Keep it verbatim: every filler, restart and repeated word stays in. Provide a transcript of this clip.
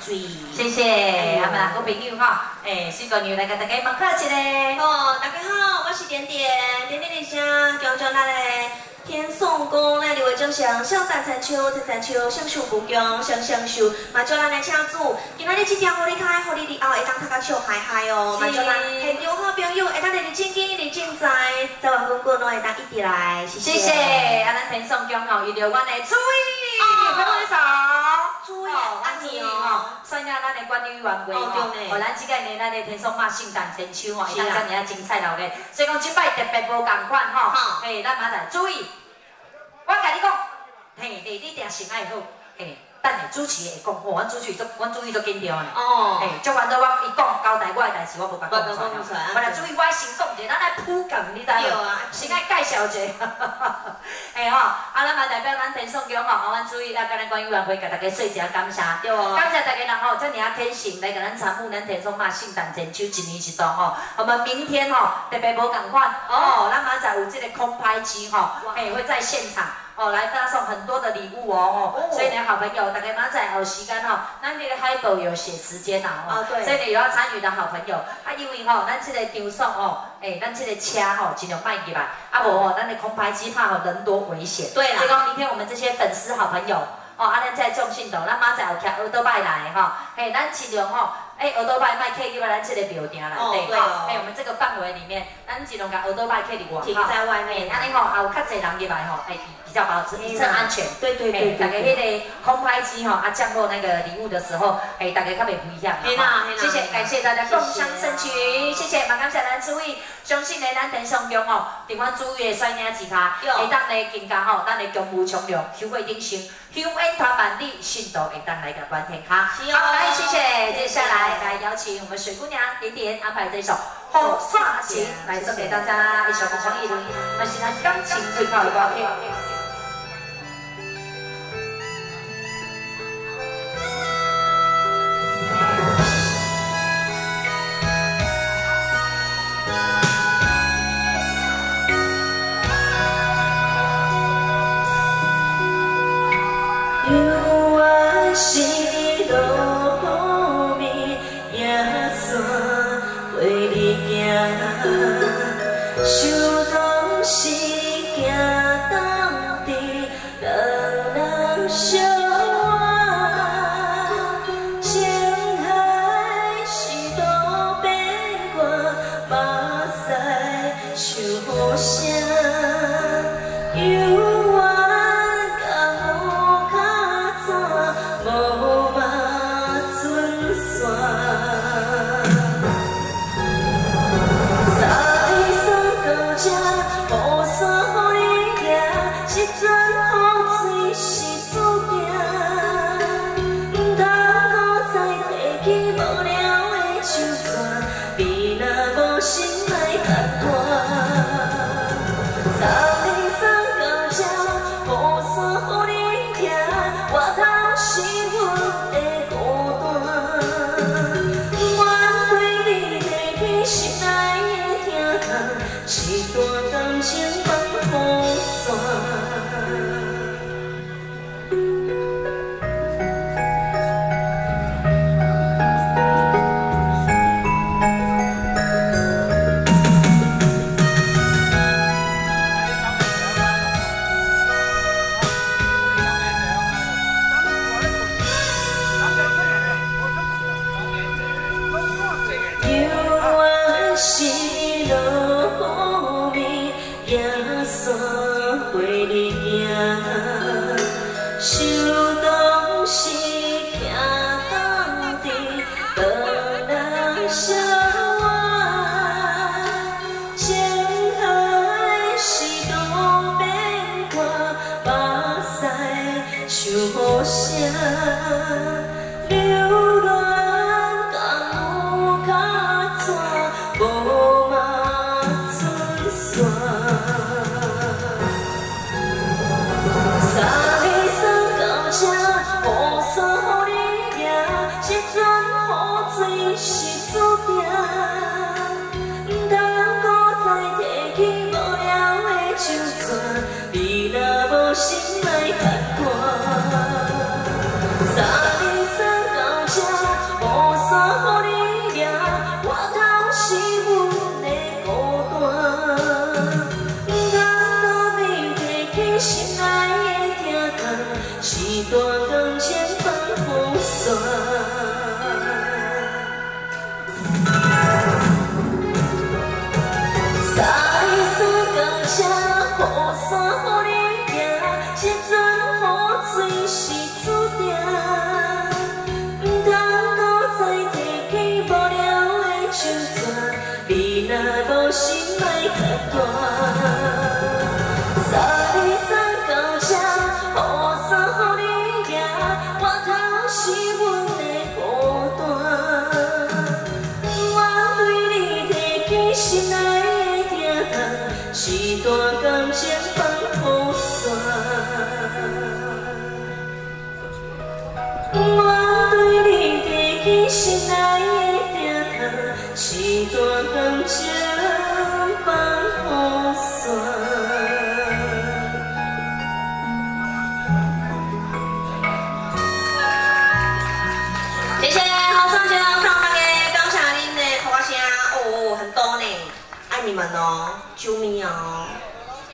水。谢谢，阿妈好朋友哈，诶，水姑娘来甲大家问好一下。哦，大家好，我是点点，点点的声，叫做咱嘞天颂宫咱的话叫上上三三秋，三三秋上上不强，上上秀，嘛叫咱来请主。今仔日这条好你开，好你日后会当大家笑嗨嗨哦，嘛叫咱现场好朋友会当来认真。 现在在王公公，我会当一起来，谢谢。谢谢，啊，咱天颂宫吼，伊着阮的主委，拍拍手。主委，安尼哦，所以呢，咱的管理员会吼，哦，咱即个呢，咱的天颂嘛，圣诞前秋吼，伊当遮尔精彩闹热，所以讲即摆特别无共款吼。嘿，咱明仔注意，我甲你讲，嘿，你你定心爱好，嘿，等下主持会讲，哦，阮主持都，阮主持都紧张嘞。哦。嘿，做完都我伊讲交代我的代志，我无甲讲出来。 注意，我先讲者，咱来普及，你知无？先来介绍者，哎吼，啊，咱嘛代表咱天颂宫吼，阮注意啊，甲咱管理员会甲大家说一下感谢，对哦，感谢大家人吼，遮尔啊贴心来甲咱参与咱天颂嘛圣诞前秋一年一度吼，我们明天吼特别无共款哦，咱明仔有这个空拍机吼，哎会在现场。 哦，来发送很多的礼物哦，哦，所以呢，好朋友，大家马仔有时间哦，咱这个海报有写时间啦，哦，对，所以你有要参与的好朋友，啊，因为吼，咱这个场所哦，哎，咱这个车吼尽量卖去吧，啊，无哦，咱的空拍机怕哦人多危险，对啦，所以讲明天我们这些粉丝好朋友，哦，啊，咱在重信岛，咱马仔有徛澳洲拜来哈，嘿，咱尽量吼。 哎，澳多拜卖客入来咱这个庙埕内底，哎，我们这个范围里面，咱尽量把澳多拜客入外，停在外面，安尼吼，也有较侪人入来吼，哎，比较保证安全。对对对，大家迄个空拍机吼，啊，降落那个礼物的时候，哎，大家较袂不一样，好嘛？谢谢，感谢大家共襄盛举，谢谢，嘛感谢咱主委，相信呢，咱天颂宫吼，伫阮主委的率领之下，会当来更加吼，咱的功夫强弱，香火鼎盛，香烟团万里，信徒会当来个观天下。好，来，谢谢，接下来。 来邀请我们水姑娘点点安排这一首《好耍情》来送给大家，一首《黄义伦》，那是咱钢琴最好的歌曲。 三零三高下。你们哦，救命啊！